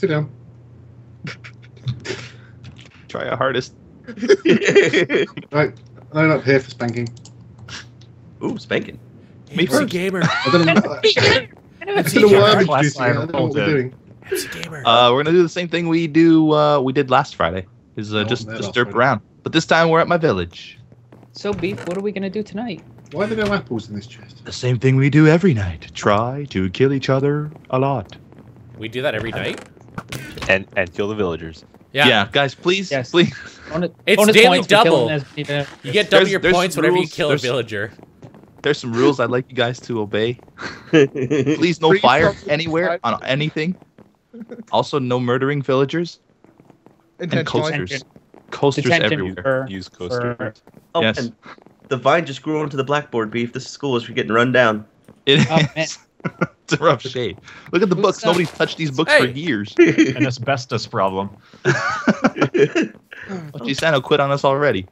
Sit down. Try our hardest. Right. I'm not here for spanking. Ooh, spanking. MCGamer. We're gonna do the same thing we did last Friday. Is just derp around. But this time we're at my village. So Beef, what are we gonna do tonight? Why are there no apples in this chest? The same thing we do every night. Try to kill each other a lot. We do that every night? And kill the villagers. Yeah, yeah guys, please, yes. Please. It's daily double. You get double your points whenever you kill a villager. There's some rules I'd like you guys to obey. Please, no fire anywhere on anything. Also, no murdering villagers. And coasters. Coasters everywhere. Use coasters. Oh, yes. Man. The vine just grew onto the blackboard, Beef. This school is getting run down. It is. It's a rough shade. Look at the books. Nobody's touched these books for years. An asbestos problem. Jay-Sano quit on us already.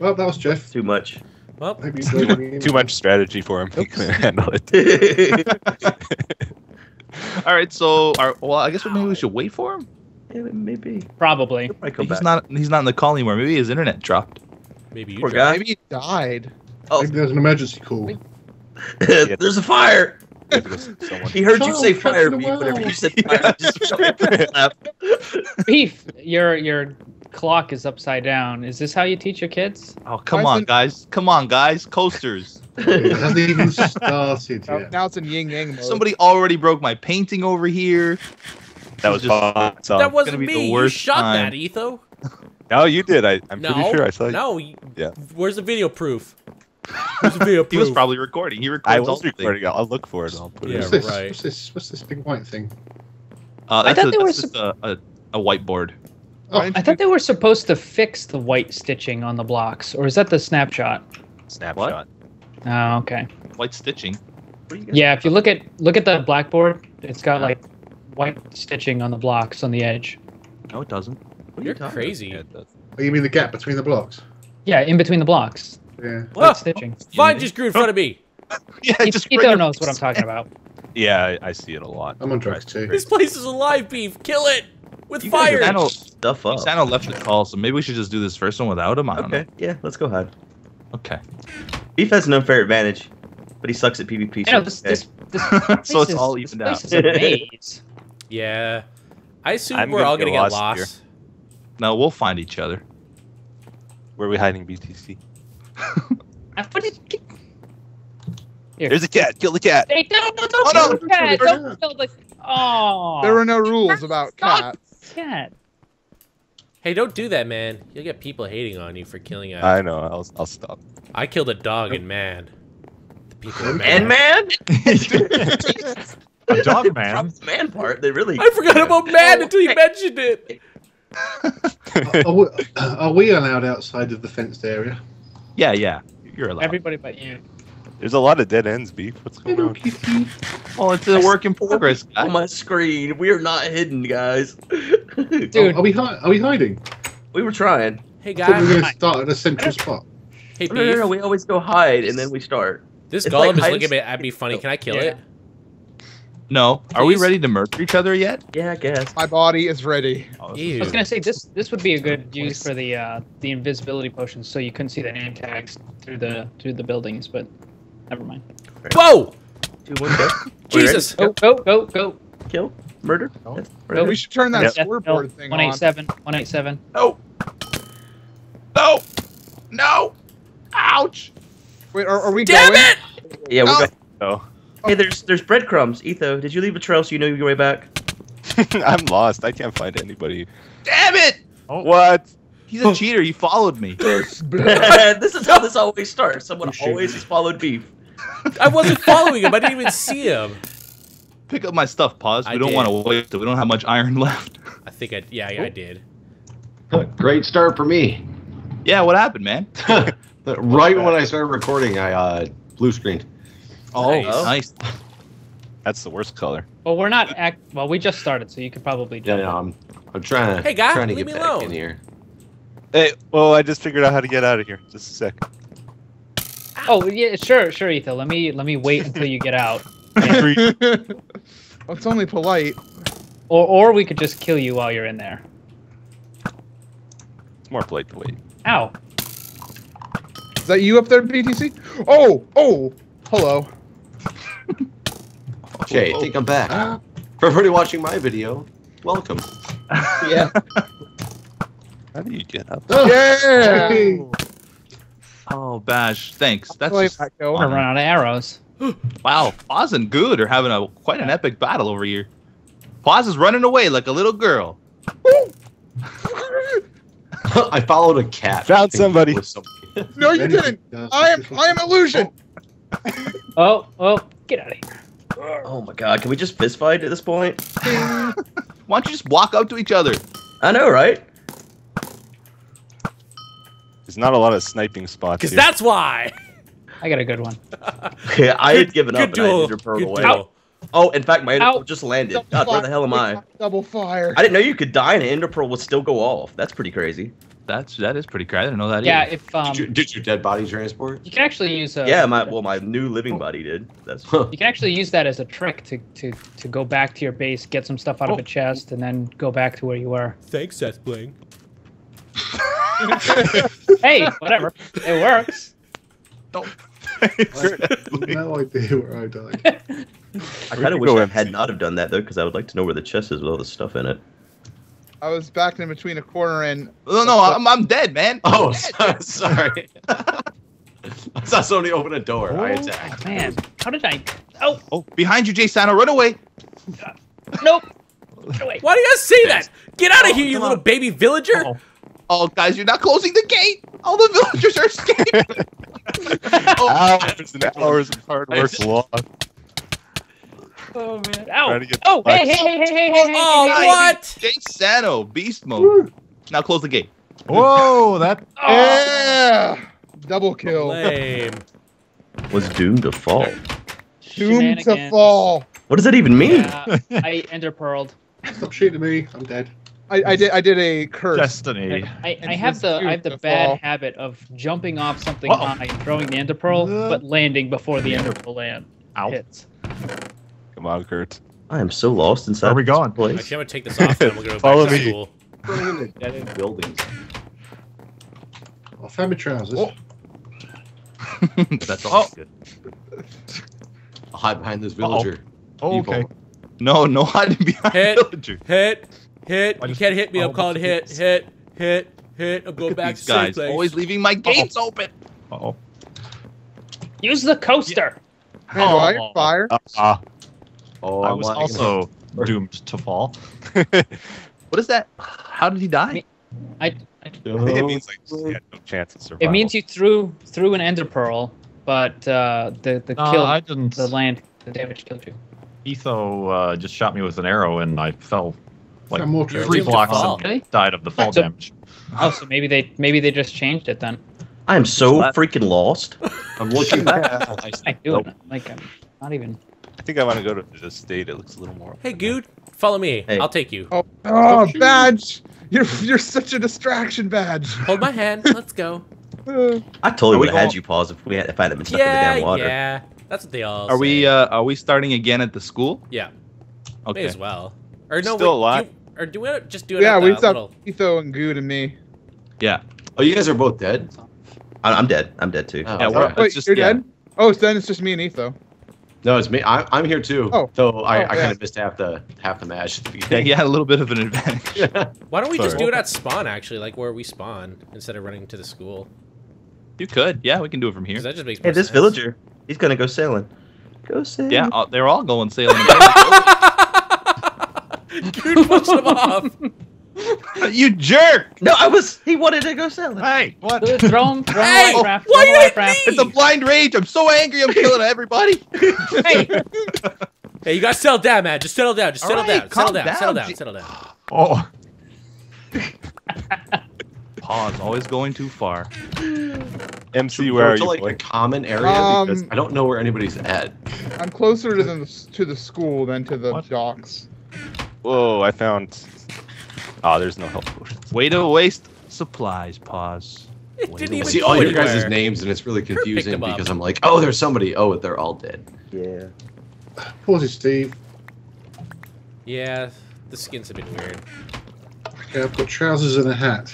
Well, that was Jeff. Too much. Well, too much strategy for him. He couldn't handle it. All right, so well, I guess maybe we should wait for him. Yeah, maybe. Probably. He's not in the call anymore. Maybe his internet dropped. Maybe you died. Maybe he died. Oh, maybe there's an emergency call. There's a fire. He heard you say fire, Beef. Whenever you said fire, just Beef, your clock is upside down. Is this how you teach your kids? Oh, come on, guys. Come on, guys. Coasters. It hasn't even started yet. Now it's in yin yang mode. Somebody already broke my painting over here. That was just. That wasn't me. You shot that, Etho. No, you did. I'm pretty sure I saw you. No, yeah. Where's the video proof? Where's the video proof? He was probably recording. I was recording. I'll look for it. I'll put it. What's this? Right. What's this big white thing? I thought that's just a whiteboard. Oh, I thought they were supposed to fix the white stitching on the blocks, or is that the snapshot? Snapshot. What? Oh, okay. White stitching. Yeah, if you look at the blackboard, it's got like white stitching on the blocks on the edge. No, it doesn't. You're crazy. Oh, you mean the gap between the blocks? Yeah, in between the blocks. Yeah. What stitching? Vine just grew in front of me. Yeah, Etho knows what I'm talking about. Yeah, I see it a lot. I'm on drugs too. This place is alive, Beef. Kill it with fire. Sano left the call, so maybe we should just do this first one without him. I don't know. Yeah, let's go ahead. Okay. Beef has an unfair advantage, but he sucks at PvP. So so it's all evened out. Yeah. I assume we're all gonna get lost. Here. No, we'll find each other. Where are we hiding BTC? There's a cat. Kill the cat. Hey, don't kill the cat. Oh. There are no rules about cats. Cat. Hey, don't do that, man. You'll get people hating on you for killing a... I know. I'll stop. I killed a dog and man. The people are mad. And man? A dog man? The man part. They really... I forgot about man until you mentioned it. Are we allowed outside of the fenced area? Yeah, yeah. You're allowed. Everybody but you. There's a lot of dead ends, Beef. What's going on? Oh, it's a work in progress, guys. On my screen. We are not hidden, guys. Dude. Oh, are we hiding? We were trying. Hey, guys. We were going to start at a central spot. Hey, Beef. No, we always go hide, and then we start. This golem is looking at me funny. Can I kill it? No. Please? Are we ready to murder each other yet? Yeah, I guess. My body is ready. Ew. I was gonna say this would be a good use for the invisibility potions, so you couldn't see the name tags through the buildings. But never mind. Right. Whoa! 2, 1, go. Jesus! Go! Kill? Murder? No. Murder. We should turn that scoreboard thing on. 187. No. No. No. Ouch! Wait, are we going? Damn it! Yeah, we're going. Oh. Hey, there's breadcrumbs. Etho, did you leave a trail so you know your way back? I'm lost. I can't find anybody. Damn it! Oh. What? He's a cheater. He followed me. This is how this always starts. Someone always has followed Beef. I wasn't following him. I didn't even see him. Pick up my stuff, Pause. We don't want to waste it. We don't have much iron left. I think I did. Great start for me. Yeah, what happened, man? Right when I started recording, I blue screened. Oh, nice. That's the worst color. Well, we're not. Well, we just started, so you could probably. Yeah, I'm trying to. Hey, guy, leave me alone. In here. Hey, well, I just figured out how to get out of here. Just a sec. Oh yeah, sure, Etho. Let me wait until you get out. It's only polite. Or we could just kill you while you're in there. It's more polite to wait. Ow. Is that you up there, BTC? Oh! Oh! Hello. Jay, I think I'm back. For everybody watching my video, welcome. Yeah. How do you get up? Yeah! Oh, Baj, thanks. That's just I'm gonna run out of arrows. Wow, Pause and Guude are having a quite an epic battle over here. Pause is running away like a little girl. I followed a cat. Found somebody. No, you didn't. I am illusion. Oh, well, get out of here. Oh my God, can we just fist fight at this point? Why don't you just walk up to each other? I know, right? There's not a lot of sniping spots. Because that's why. I got a good one. Yeah, I had given up and I did your pearl away. Oh, in fact, my enderpearl just landed. God, where the hell am I? Double fire. I didn't know you could die and an enderpearl would still go off. That's pretty crazy. That is pretty crazy. I didn't know that either. Yeah, if did your dead body transport? You can actually use a my new living body did. That's you can actually use that as a trick to go back to your base, get some stuff out of a chest, and then go back to where you were. Thanks, Seth Bling. Hey, whatever. It works. Don't. Not like the day where I died. I kind of wish I had not have done that though, because I would like to know where the chest is with all the stuff in it. I was backed in between a corner and. No, no, I'm dead, man. Oh, dead. Sorry. I saw somebody open a door. Oh, I attacked. Man, how did I? Oh, oh, behind you, Jay-Sano, run away. Nope. Run away. Why do you guys say that? Get out of here, you little baby villager. Oh, guys, you're not closing the gate. All the villagers are escaping. Hours and hours of hard work lost. Oh, man. Ow. Oh, hey. Oh, what? Jay-Sano, beast mode. Woo. Now close the gate. Whoa, that. Yeah. Double kill. Lame. Was doomed to fall. Doomed to fall. What does that even mean? Yeah, I enderpearled. Stop shooting me. I'm dead. I did a curse. Destiny. I have the bad habit of jumping off something high and throwing the enderpearl, but landing before the enderpearl hits. Come on, Kurt. I am so lost inside. Where are we going? Place. Actually, I'm gonna take this off and we'll go back to school. Follow me. Dead end buildings. I found my trousers. Oh. That's all good. I'll hide behind this villager. Oh, okay. No, no hiding behind the villager. Hit. You can't hit me. I'm calling hit. Hit. I'll go back to guys. Always leaving my gates open. Uh-oh. Use the coaster. Yeah. Hey, oh, fire. Oh, I was also doomed to fall. What is that? How did he die? I it means like you had no chance of survival. It means you threw an enderpearl, but the damage killed you. Etho just shot me with an arrow, and I fell like 3 blocks and died of the fall damage. Oh, so maybe they just changed it then. I am so freaking lost. I'm looking back. I do it. Like I'm not even. I think I want to go to this state. It looks a little more. Hey, Guude, follow me. Hey. I'll take you. Oh, Baj! You're such a distraction, Baj. Hold my hand. Let's go. I totally would have had you pause if I hadn't been stuck in the damn water. Yeah, that's what they all. Are we? Are we starting again at the school? Yeah. Okay. May as well. Or no, still alive. Or do we just do it? Yeah, we saw Etho and Guude and me. Yeah. Oh, you guys are both dead. I'm dead. I'm dead too. Oh, yeah. Wait, you're dead. Oh, so then it's just me and Etho. No, it's me. I'm here too. Oh. So I kind of missed half the match. Yeah, you had a little bit of an advantage. Yeah. Why don't we just do it at spawn, actually, like where we spawn, instead of running to the school? You could. Yeah, we can do it from here. That just makes more sense. This villager, he's going to go sailing. Go sailing. Yeah, they're all going sailing. Dude pushed him off. You jerk! No, he wanted to go sell it. Hey, what? Throw him, it's a blind rage. I'm so angry. I'm killing everybody. Hey, hey, you gotta settle down, man. Just settle down. Just settle down. Settle down. Oh. Pause. Always going too far. MC, where are you? Like a common area because I don't know where anybody's at. I'm closer to the school than to the docks. Whoa! I found. Oh, there's no health potions. Way to waste supplies, Pause. I see all your guys' names, and it's really confusing because I'm like, oh, there's somebody. Oh, they're all dead. Yeah. Pause it, Steve. Yeah. the skin's a bit weird. Okay, I've got trousers and a hat.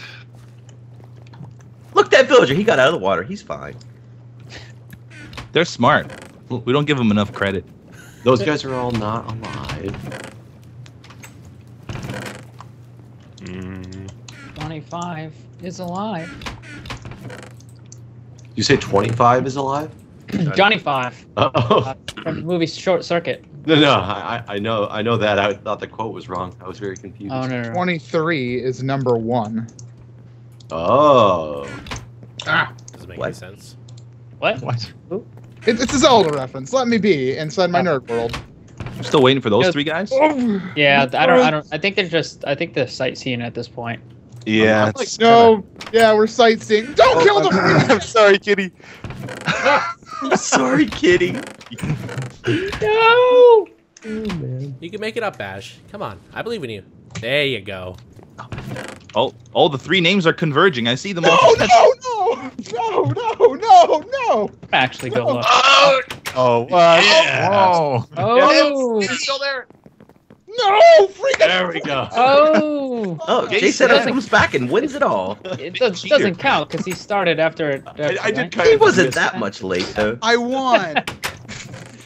Look, that villager, he got out of the water. He's fine. They're smart. We don't give them enough credit. Those guys are all not alive. 25 is alive. You say 25 is alive? Johnny Five. Oh. From the movie Short Circuit. No, I know that. I thought the quote was wrong. I was very confused. Oh, no, no, no. 23 is number one. Oh. Ah. Doesn't make any sense. What? What? It's a Zelda reference. Let me be inside my nerd world. I'm still waiting for those three guys. Yeah, I think they're sightseeing at this point. Yeah. I'm like, no. Yeah, we're sightseeing. Don't kill them. I'm sorry, kitty. I'm sorry, kitty. No. Oh, man. You can make it up, Baj. Come on, I believe in you. There you go. Oh, all the three names are converging. I see them all. No. Actually, go look. Oh, yeah. Oh. It's still there. No, freaking. There we go. Oh. Oh, Jay-Sano comes back and wins it all. It doesn't count because he started after I did. Kind he of wasn't that much late though. I won.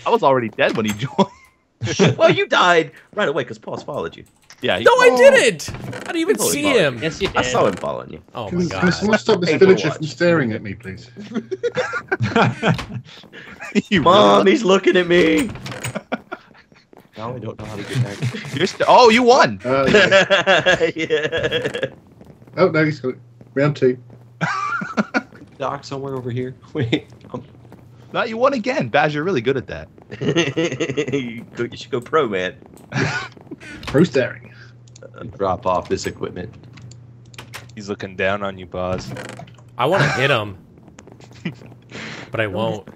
I was already dead when he joined. Well, you died right away because Pause followed you. Yeah. No, I didn't. I didn't even see him. Yes, you did. I saw him following you. Oh my god. Can someone stop this villager from staring at me, please? Mom, he's looking at me. Now I don't know how to get back. Oh, you won! Yeah. Yeah. Oh, no, he's got it. Round two. Doc, somewhere over here. Wait. No, you won again. Baj, you're really good at that. You should go pro, man. Pro staring. Drop off this equipment. He's looking down on you, Boz. I want to hit him. But I won't.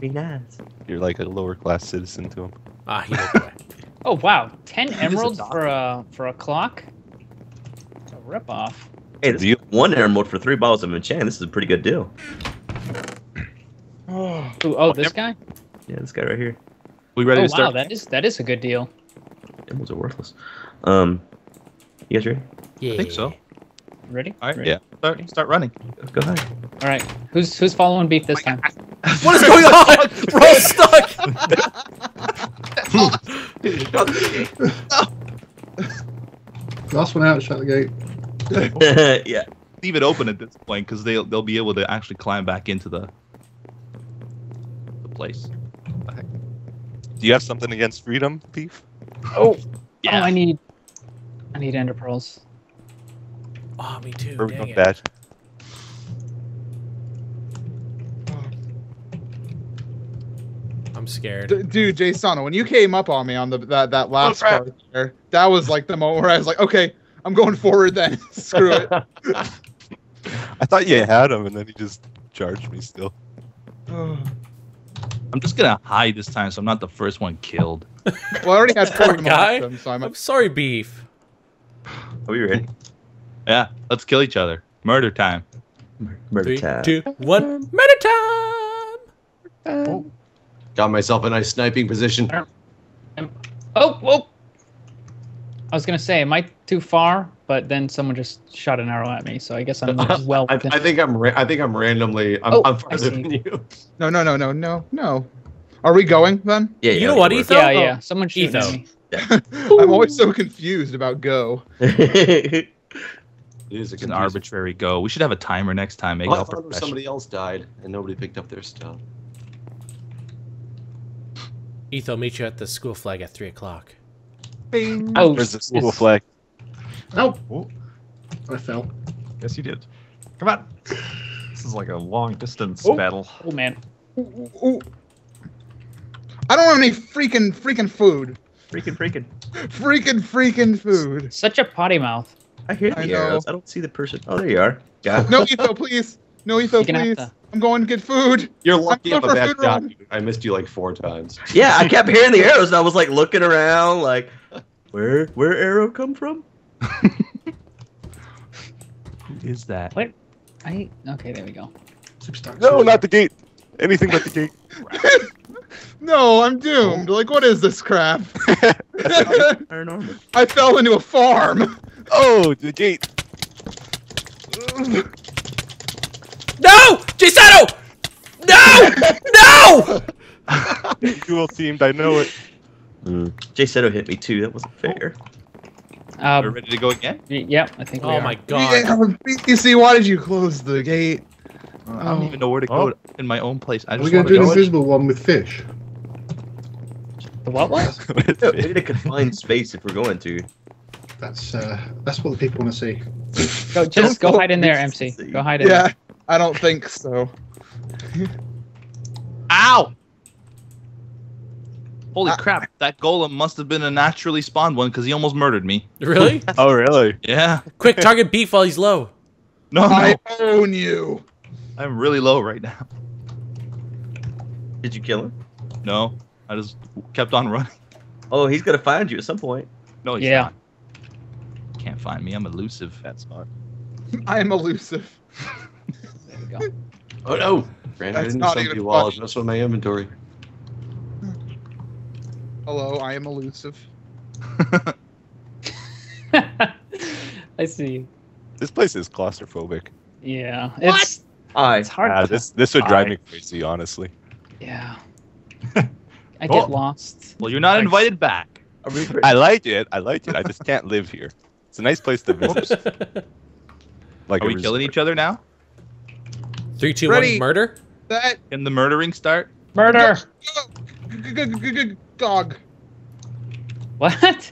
Be nice. You're like a lower class citizen to him. Ah, he looked away. Oh wow, 10 emeralds for a clock. A rip off. Hey, this is 1 emerald for 3 bottles of Machan. This is a pretty good deal. Oh, this guy? Yeah, this guy right here. We ready to start? Wow, that is a good deal. Emeralds are worthless. You guys ready? Yeah. I think so. Ready? All right. Ready? Yeah. Start running. Go ahead. All right. Who's following Beef this time? What is going on? We're all stuck. Last one out. Shut the gate. Yeah. Leave it open at this point because they'll be able to actually climb back into the place. Do you have something against freedom, Beef? Oh. Yeah. Oh, I need ender pearls. Oh, me too. Dang it. Bad. I'm scared. Dude, Jay-Sano, when you came up on me on that last part there, that was like the moment where I was like, okay, I'm going forward then. Screw it. I thought you had him, and then he just charged me still. I'm just going to hide this time so I'm not the first one killed. Well, I already had 4 guys, so I'm sorry, Beef. Are we ready? Yeah, let's kill each other. Murder time. Murder 3, time. 2, 1. Murder time. Oh. Got myself a nice sniping position. Oh, oh! I was gonna say, am I too far? But then someone just shot an arrow at me, so I guess I'm well. I think I'm randomly. I'm farther than you. No. Are we going then? Yeah. You know what, Etho? Yeah, yeah. Someone shoots at me. Yeah. I'm always so confused about go. It is an arbitrary go. We should have a timer next time. Make I thought somebody else died and nobody picked up their stuff. Etho, I'll meet you at the school flag at 3 o'clock. Bing. Oh, where's the school flag? Nope. Oh, I fell. Yes, you did. Come on. This is like a long distance battle. Oh man. Ooh. I don't have any freaking food. Freaking food. Such a potty mouth. I hear the arrows. I don't see the person. Oh, there you are. Yeah. No, Etho, please. No, Etho, please. I'm going to get food. You're lucky I'm a bad shot. I missed you like 4 times. Yeah, I kept hearing the arrows, and I was like looking around, like, where arrow come from? Who is that? What? Okay, there we go. No, not the gate. Anything but the gate. No, I'm doomed. Like, what is this crap? I fell into a farm. Oh, the gate. No! Jay-Sano! No! No! Dual teamed, I know it. Jay-Sano hit me too, that wasn't fair. We're ready to go again? Yeah, I think we are. Oh my god. BTC, why did you close the gate? I don't even know where to go in my own place. I just want to go. We're going to do an invisible one with fish. The what one? We need a confined space if we're going to. That's what the people want to see. Go, just go hide in there, MC. Go hide in there. Yeah, I don't think so. Ow! Holy crap, that golem must have been a naturally spawned one because he almost murdered me. Really? Oh, really? Yeah. Quick, target Beef while he's low. No, I own you. I'm really low right now. Did you kill him? No, I just kept on running. Oh, he's going to find you at some point. No, he's not. He can't find me. I'm elusive. That's hard. I am elusive. There we go. Oh, no. Brandon, I didn't sell you walls. That's on my inventory. Hello, I am elusive. I see. This place is claustrophobic. Yeah. What? It's hard. This would drive me crazy, honestly. Yeah. I get lost. Well, you're not invited back. I liked it. I liked it. I just can't live here. It's a nice place to visit. Like, are we killing each other now? 3, 2, 1, murder? Can the murdering start? Murder! Good dog. What?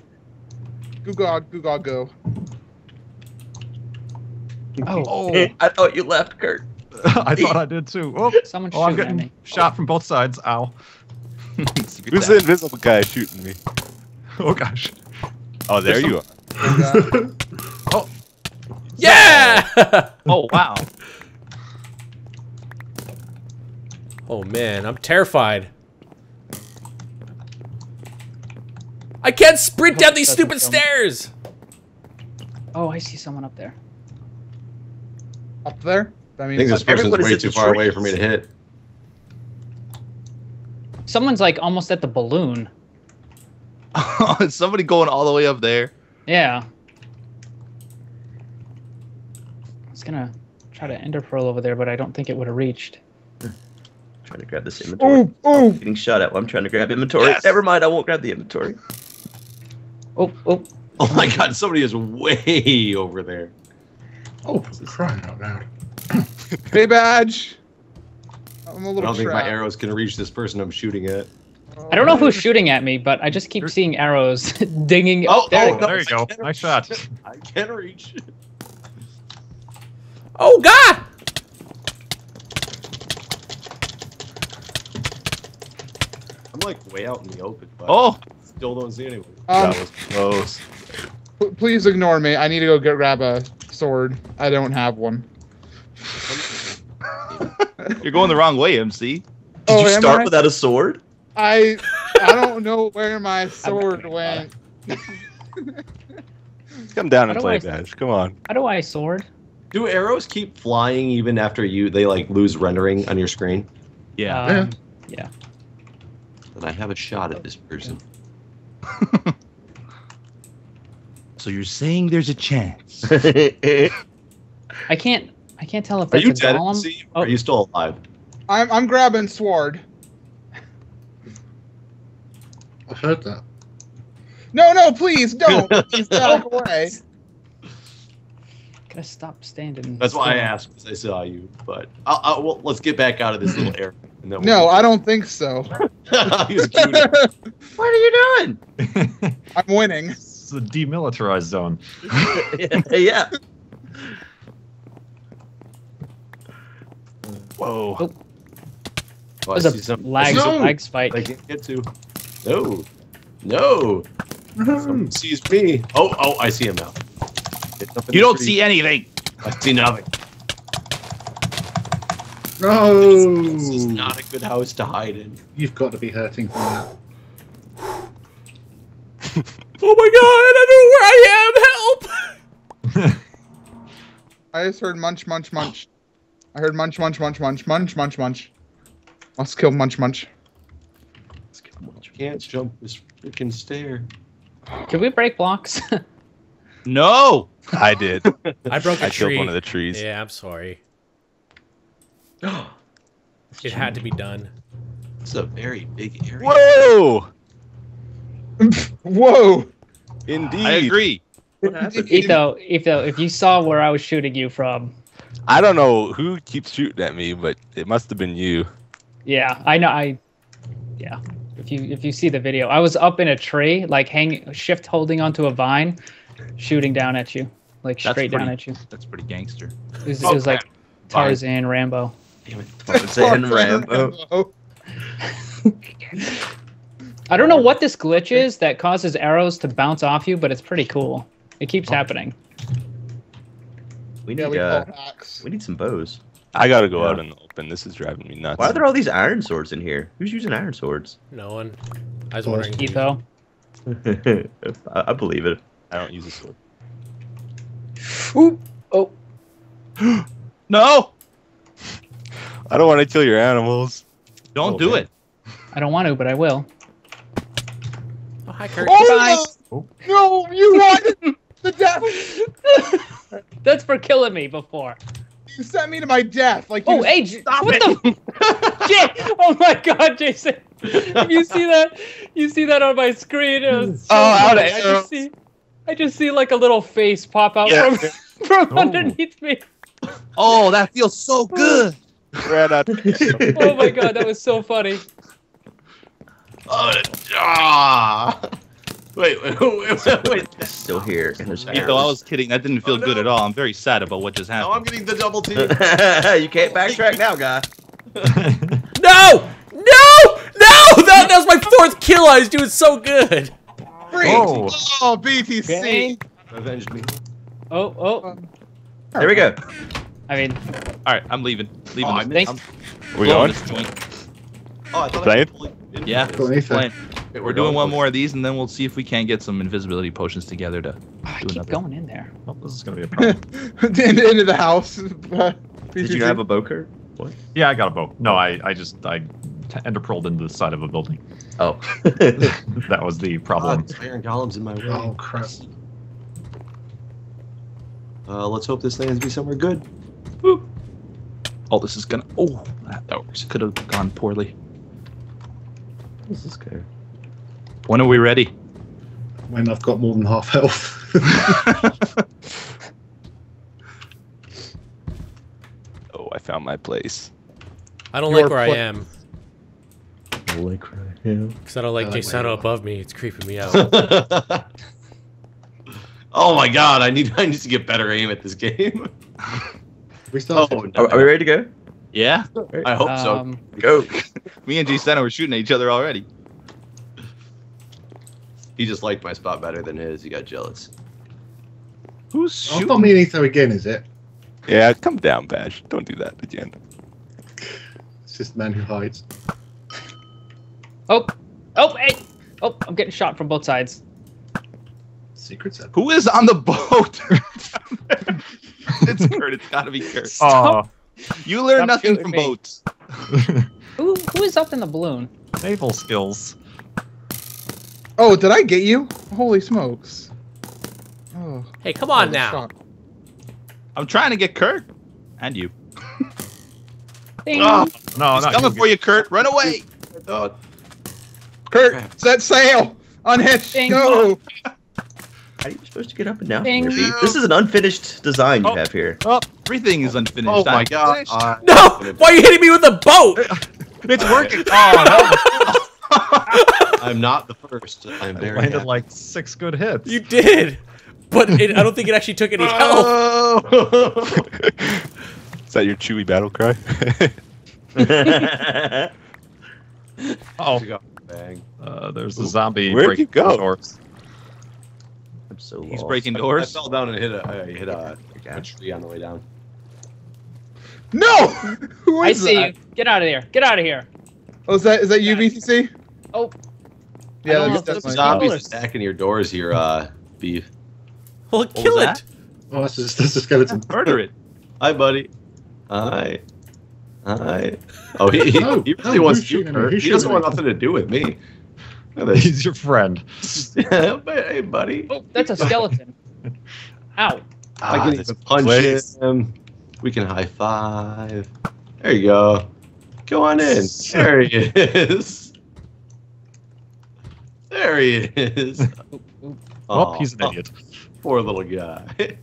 Googog, go. Oh, I thought you left, Kurt. I thought I did too. Oh, I'm getting shot from both sides. Ow. Who's the invisible guy shooting me? Oh gosh. Oh, there you are. Oh. Yeah! Oh wow. Oh man, I'm terrified. I can't sprint down these stupid stairs! Oh, I see someone up there. Up there? I mean, I think this person's way too far away for me to hit. Someone's like almost at the balloon. Is somebody going all the way up there? Yeah. I was gonna try to ender pearl over there, but I don't think it would have reached. Trying to grab this inventory. Ooh, ooh. I'm getting shot at while I'm trying to grab inventory. Yes. Never mind, I won't grab the inventory. Oh my god, somebody is way over there. Oh, crying out loud. Hey, Baj! I'm a little I don't think my arrows can reach this person I'm shooting at. I don't know who's shooting at me, but I just keep seeing arrows dinging. There you go. Nice shot. I can't reach. Oh, God! I'm like way out in the open, but I still don't see anyone. That was close. Please ignore me. I need to go grab a sword. I don't have one. You're going the wrong way, MC. Did you start without a sword? I don't know where my sword went. Come down and play, guys. Come on. How do I sword? Do arrows keep flying even after they like lose rendering on your screen? Yeah. Yeah. Then I have a shot at this person. So you're saying there's a chance? I can't tell if it's a golem. Are you still alive? I'm grabbing sword. I heard that. No, please don't. Please back away. Gotta stop standing. That's why I asked because I saw you. But well, let's get back out of this little area. And then no, I don't think so. What are you doing? I'm winning. The demilitarized zone. Yeah. Whoa. Oh. Oh, there's a lag spike. I can't get to. No. Someone sees me. Oh, I see him now. You don't see anything. I see nothing. No. This is not a good house to hide in. You've got to be hurting from that. Oh my god, I don't know where I am! Help! I just heard munch, munch, munch. I heard munch, munch, munch, munch, munch, munch, munch. Let's kill Munch Munch. Let's kill Munch. You can't jump this freaking stair. Can we break blocks? No! I did. I broke a tree. I killed one of the trees. Yeah, I'm sorry. It had to be done. It's a very big area. Whoa! Whoa! Indeed. I agree. Etho, if you saw where I was shooting you from. I don't know who keeps shooting at me, but it must have been you. Yeah, I know. Yeah. If you see the video, I was up in a tree, like holding onto a vine, shooting down at you, like straight down at you. That's pretty gangster. It was like Tarzan, Rambo. Damn it. Tarzan, Rambo. I don't know what this glitch is that causes arrows to bounce off you, but it's pretty cool. It keeps happening. We need some bows. I gotta go out in the open. This is driving me nuts. Why are there all these iron swords in here? Who's using iron swords? No one. I was wondering. Etho. I believe it. I don't use a sword. Oop. Oh. No! I don't want to kill your animals. Don't do it. I don't want to, but I will. Oh, hi, Kurt. Oh, no! Oh. No, you wanted the death! That's for killing me before. You sent me to my death. Like, oh, hey, stop it. Jay, oh my God, Jason! If you see that on my screen. It was so funny. I just see like a little face pop out from underneath me. Oh, that feels so good. Oh my God, that was so funny. Wait. Still here. Etho, I was kidding. That didn't feel good at all. I'm very sad about what just happened. No, I'm getting the double team. You can't backtrack now, guy. No! No! No! That was my fourth kill. I was doing so good. Oh. Oh, BTC. Okay. Avenged me. Oh. There we go. I mean. All right, I'm leaving. We're going. Oh, I thought I was playing. Yeah, playing. We're doing one more of these, and then we'll see if we can get some invisibility potions together to. I keep going in there. Oh, this is gonna be a problem. Into the house. Did you have a bow, Kurt? What? Yeah, I got a bow. No, I just ender pearled into the side of a building. Oh, that was the problem. God, iron golems in my way. Oh crap. Let's hope this lands me somewhere good. Boop. Oh, this is gonna. Oh, that could have gone poorly. This is good. When are we ready? When I've got more than half health. Oh, I found my place. I don't like where I am. I don't like where I am. Because I don't like Jay-Sano above me. It's creeping me out. Oh my God, I need to get better aim at this game. We still are we ready to go? Yeah, I hope so. Go. Me and Jay-Sano were shooting at each other already. He just liked my spot better than his. He got jealous. Who's shooting? Not me and Etho again, is it? Yeah, come down, Baj. Don't do that again. It's just the man who hides. Oh, hey! Oh, I'm getting shot from both sides. Secrets. Who is on the boat? It's Kurt. It's gotta be Kurt. Stop. You learn nothing from boats. Who is up in the balloon? Naval skills. Oh, did I get you? Holy smokes. Oh. Hey, come on now. Shocked. I'm trying to get Kurt. And you. Oh, no, he's coming for you, Kurt. Run away. Kurt, set sail. Unhitch. Go. How are you supposed to get up and down here, Beef? This is an unfinished design you have here. Oh, everything is unfinished. Oh, my God. No! Why are you hitting me with a boat? It's working. Oh, no. I'm not the first. I'm very happy. I landed like 6 good hits. You did, but I don't think it actually took any health. Is that your Chewy battle cry? Oh, bang! There's a zombie. Where'd you go? Doors. I'm so lost. He's breaking doors. I fell down and hit a tree on the way down. No! Who is that? I see you. Get out of here! Get out of here! Oh, is that you, BTC? Oh. Yeah, there's zombies attacking your doors here, Beef. Well, kill it! Oh, that's a skeleton. Murder it. Hi, buddy. Hi. Hi. Oh, he really wants you, Kurt. He doesn't want nothing to do with me. He's your friend. Hey, buddy. Oh, that's a skeleton. Ow. I can even punch him. We can high five. There you go. Go on in. There he is. There he is. Oh, he's an idiot. Poor little guy.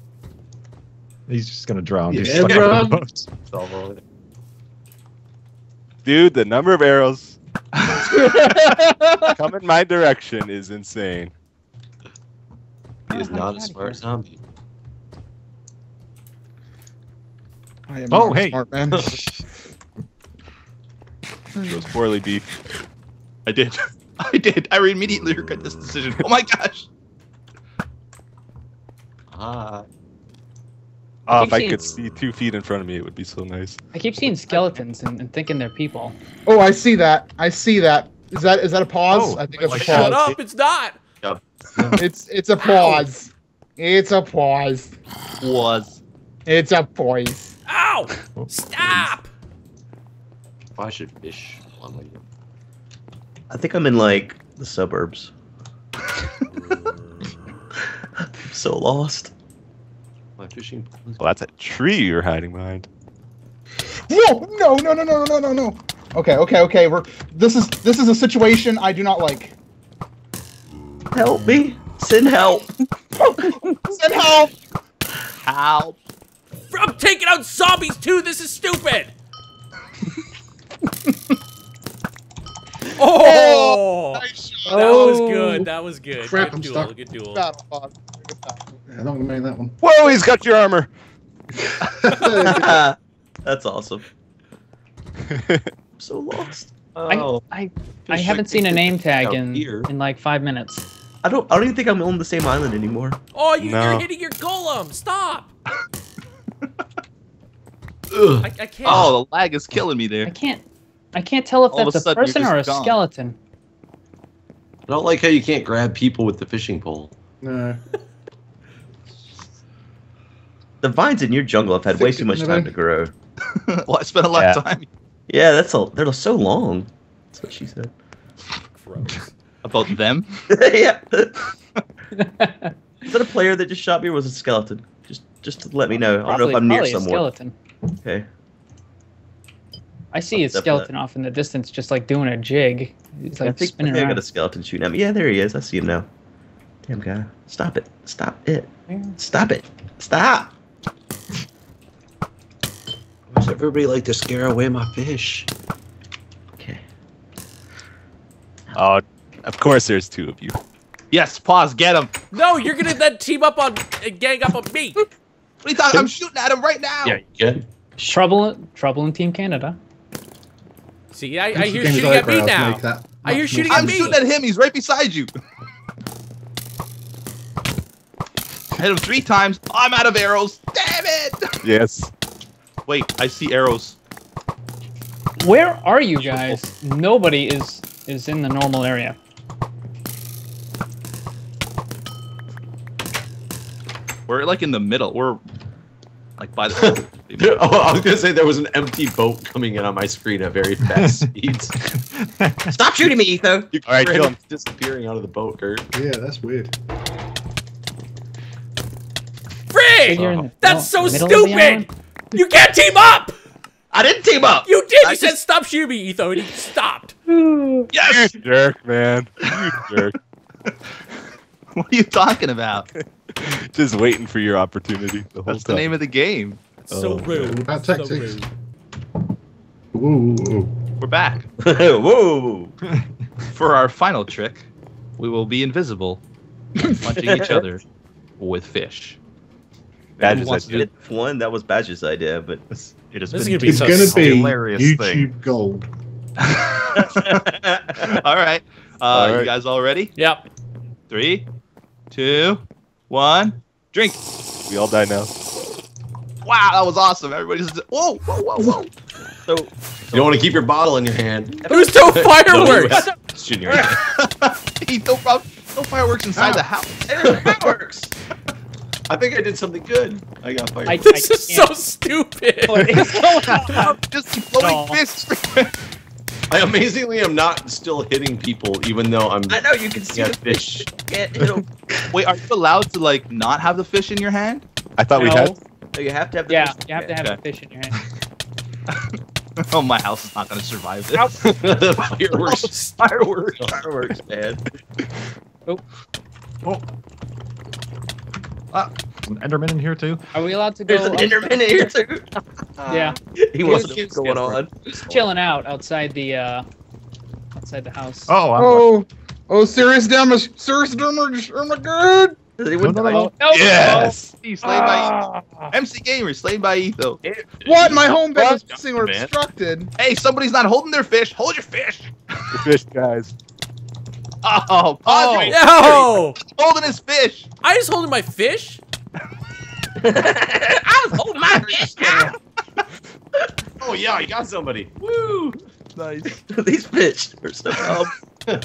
He's just going to drown. He's stuck in the boat. Dude, the number of arrows coming my direction is insane. He is not a smart zombie. I am not a smart man. It was poorly, Beef. I did. I did. I immediately regret this decision. Oh my gosh. If I could see 2 feet in front of me, it would be so nice. I keep seeing skeletons and thinking they're people. Oh, I see that. I see that. Is that a pause? Oh, I think that's a pause. Shut up! It's not. Yep. It's a pause. It's a pause. Was. It's a pause. Ow! Stop! If I should fish, I think I'm in like the suburbs. I'm so lost. My fishing. Well, that's a tree you're hiding behind. Whoa! No! No! No! No! No! No! No! Okay! Okay! Okay! This is a situation I do not like. Help me! Send help! Send help! Help! I'm taking out zombies too. This is stupid. Oh! Nice shot. That was good. That was good. Crap, good duel. Good duel. I don't remember that one. Whoa! He's got your armor. That's awesome. I'm so lost. Oh. I haven't seen a name tag in like 5 minutes. I don't even think I'm on the same island anymore. Oh, you're hitting your golem! Stop! I can't. Oh, the lag is killing me there. I can't tell if that's a person or a skeleton. I don't like how you can't grab people with the fishing pole. No. The vines in your jungle have had way too much time to grow. Well, I spent a lot of time. Yeah, they're so long. That's what she said. Gross. About them? Yeah. Is that a player that just shot me or was it a skeleton? Just to let me know. Probably, I don't know if I'm near somewhere. Skeleton. Okay. I see a skeleton off in the distance, just like doing a jig. He's like spinning around. I got a skeleton shooting at me. Yeah, there he is. I see him now. Damn guy. Stop it. Stop it. Stop it. Stop. Why does everybody like to scare away my fish? Okay. Oh, of course there's two of you. Yes, pause. Get him. No, you're gonna then team up on and gang up on me. What do you thought? I'm shooting at him right now. Yeah, you good? Trouble in Team Canada. See, I hear shooting at me now. I hear shooting at me. I'm shooting at him. He's right beside you. I hit him 3 times. I'm out of arrows. Damn it! Yes. Wait, I see arrows. Where are you guys? Nobody is in the normal area. We're like in the middle. We're like by the. Oh, I was gonna say there was an empty boat coming in on my screen at very fast speeds. Stop shooting me, Etho! All right, kill him. Disappearing out of the boat, Kurt. Yeah, that's weird. Frig! That's so stupid! You can't team up! I didn't team up! You did! You said stop shooting me, Etho, and he stopped. Yes! You jerk, man. You jerk. What are you talking about? Just waiting for your opportunity. That's the name of the game. So rude. About tactics. We're back. Whoa! For our final trick, we will be invisible, punching each other with fish. Badge's idea. One that was Badge's idea, but it has been it's gonna be hilarious YouTube thing. Gold. All right. You guys all ready? Yep. 3, 2, 1. Drink. We all die now. Wow, that was awesome. Everybody's just, whoa, whoa, whoa, whoa. So, you don't want to keep your bottle in your hand. There's no fireworks. No fireworks inside the house. There's fireworks. I think I did something good. I got fired. This is so stupid. What is going on? I'm just blowing fists. I amazingly am not still hitting people, even though I'm. I know you can see the fish. Wait, are you allowed to like not have the fish in your hand? I thought we had. So you have to have the fish. Yeah, you have to have the fish in your hand. Oh, my house is not going to survive this. Fireworks. Fireworks. Fireworks, man. Oh. Oh. Ah, there's an Enderman in here, too. Are we allowed to go? There's an Enderman in here, too. Yeah. He wasn't going on. He's chilling out outside the house. Oh, oh, serious damage. Serious damage. Oh, my God. No. Yes! Oh, slain by MCGamer, slain by Etho. What? My home base is missing or obstructed. Hey, somebody's not holding their fish. Hold your fish. The fish, guys. Oh, no! Holding his fish. I was holding my fish. I was holding my fish. Oh yeah, you got somebody. Woo! Nice. These fish are so dumb.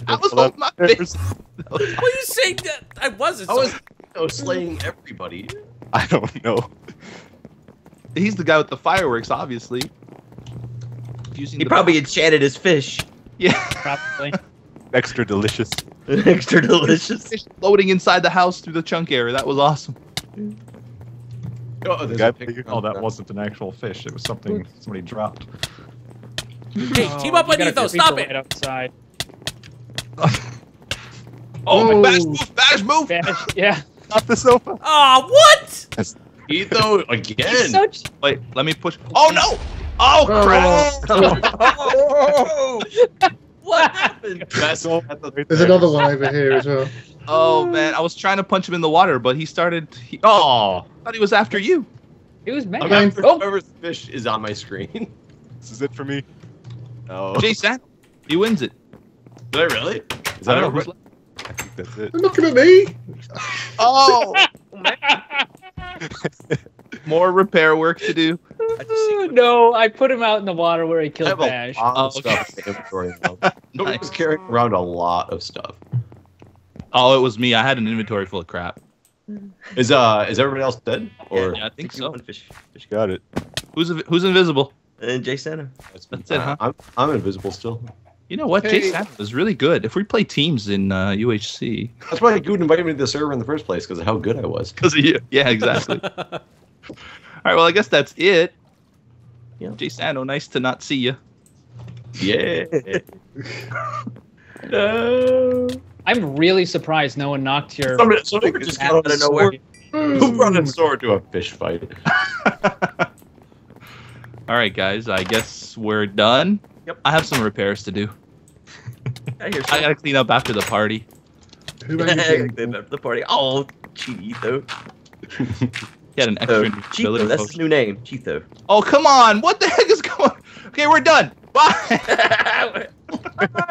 I was holding my fish. What are you saying that I wasn't? I was slaying everybody. I don't know. He's the guy with the fireworks, obviously. He probably enchanted his fish. Yeah, probably. Extra delicious. Extra delicious. Fish floating inside the house through the chunk area. That was awesome. Oh, that wasn't an actual fish. It was something somebody dropped. Hey, team up on Etho. Stop it. Outside. Oh, Baj, move! Baj, move! Baj, yeah. Off the sofa. Ah, what? Etho again. Wait, let me push. Oh no! Oh crap! What happened? There's another one over here as well. Oh man, I was trying to punch him in the water, but he started. Oh, I thought he was after you. It was mad. I'm after whoever's fish is on my screen. This is it for me. Oh. Jay-Sano, he wins it. Did I really? Is that right? I think that's it. They're looking at me! Oh! Man. More repair work to do. No, I put him out in the water where he killed Baj. I was carrying around a lot of stuff. Oh, it was me. I had an inventory full of crap. Is everybody else dead? Or yeah, I think so. Fish got it. Who's invisible? Jay-Sano. That's it, huh? I'm invisible still. You know what? Jay-Sano was really good. If we play teams in UHC. That's why Guude invited me to the server in the first place, because of how good I was. Because of you. Yeah, exactly. All right, well, I guess that's it. Yeah. Jay-Sano, nice to not see you. Yeah. No. I'm really surprised no one knocked your... Somebody just got out of nowhere. Who brought a sword to a fish fight? All right, guys, I guess we're done. Yep. I have some repairs to do. I gotta clean up after the party. Who are you clean up the party? Oh, Cheetho. He had an extra Cheetho, that's his new name, Cheetho. Oh, come on. What the heck is going on? Okay, we're done. Bye. Bye.